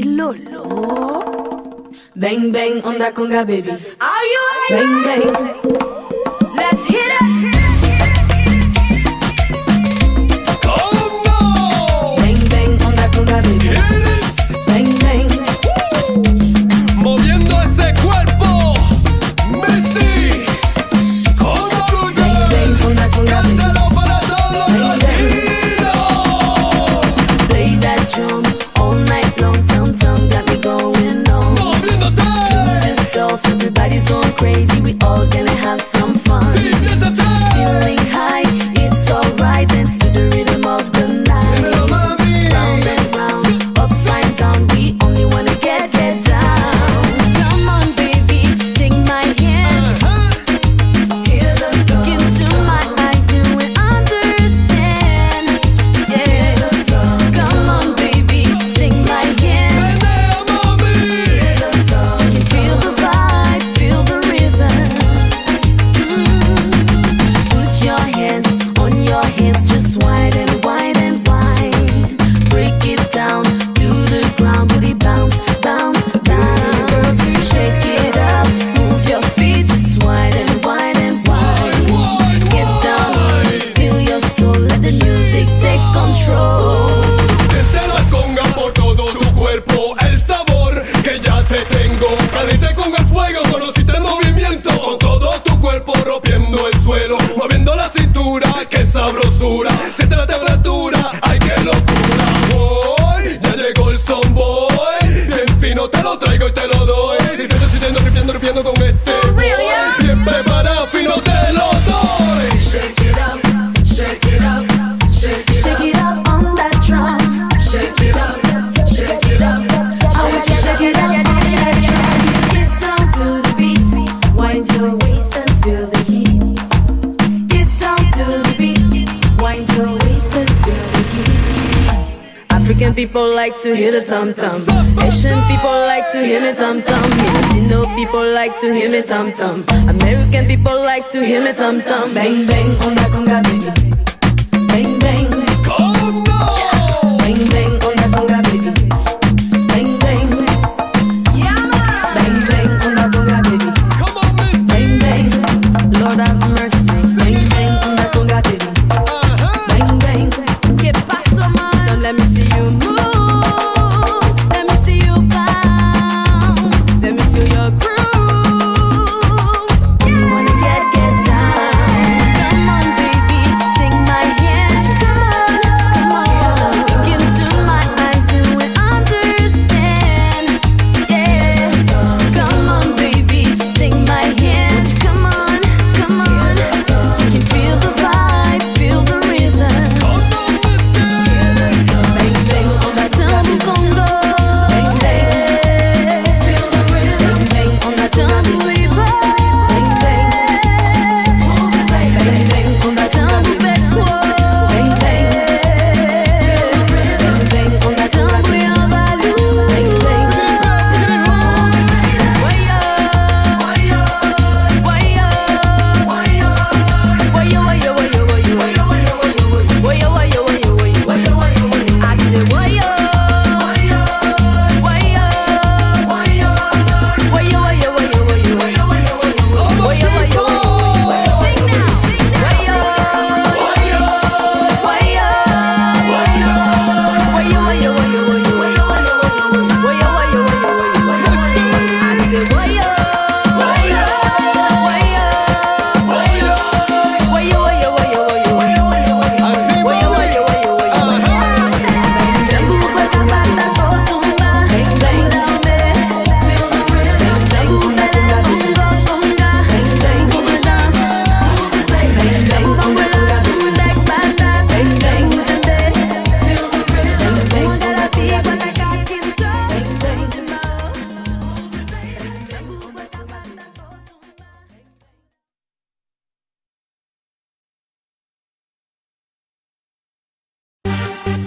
baby Lolo. Bang bang on that conga baby. Are you ready? Bang bang. Let's hit it. Congo. Bang bang on that conga baby. Bang bang. Moviendo ese cuerpo, Misty. Congo. Bang bang on that conga baby. Cántalo para todos los latinos. Play that drum all night long. Tum tum got me going on. Moviéndote. Lose yourself, everybody's going crazy. We all gonna have some. African people like to hear the tum-tum. Asian people like to hear me tum-tum. Latino people like to hear me tum-tum. American people like to hear me tum-tum. Bang, bang, on that conga baby. Bang, bang. Conga! Bang, bang, on that conga baby. Bang, bang. Bang, bang, on that conga baby. Bang, bang. Lord have mercy. Bang, bang, on that conga baby. Bang, bang. Que paso, man? Let me see.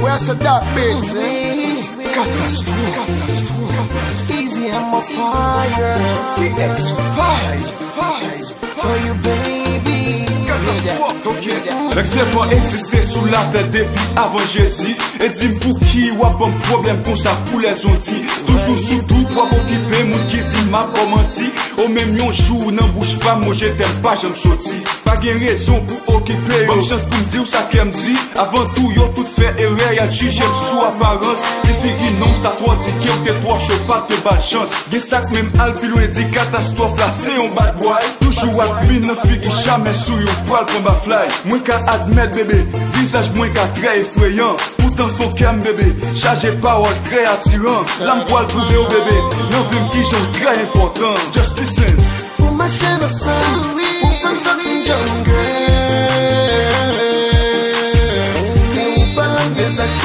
Where's that bitch? Catastrophe. Easy, I'm on fire. TX5 for you, baby. Catastrophe. L'exemple existe sous la tête depuis avant Jésus. Et dis pour qui ou a bon problème comme ça pour les ontis. Toujours sous tout pour occuper mon qui dit m'a pas menti. Au même jour n'en bouge pas moi je t'aime pas j'aime sorti. Pas de raison pour occuper. Bonne chance pour me dire ça qu'elle me dit. Avant tout yo tout fait erreur y'a jugé sous apparence. Les figues non ça faut dire qui on te voit je pas te bat chance. Des sacs même alpilou et dit catastrophe là c'est un bad boy. Toujours à plus n'en fuit jamais sous yo poil comme ma fly. Moi qu'à admettre bébé, visage moins qu'à très effrayant. Pourtant son cam bébé, chargé par un très attirant. L'âme poil trouvé au bébé, l'on veut me qui j'en très important. Just listen. Pour ma chaîne au sein, pour faire sortir John Gray. N'oublie pas l'anglais.